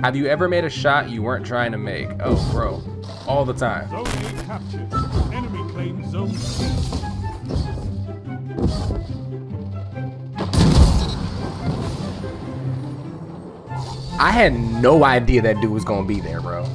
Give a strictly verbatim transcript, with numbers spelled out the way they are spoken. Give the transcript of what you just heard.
Have you ever made a shot you weren't trying to make? Oh, bro. All the time. Zone A captured. Enemy claims zone C. I had no idea that dude was gonna be there, bro.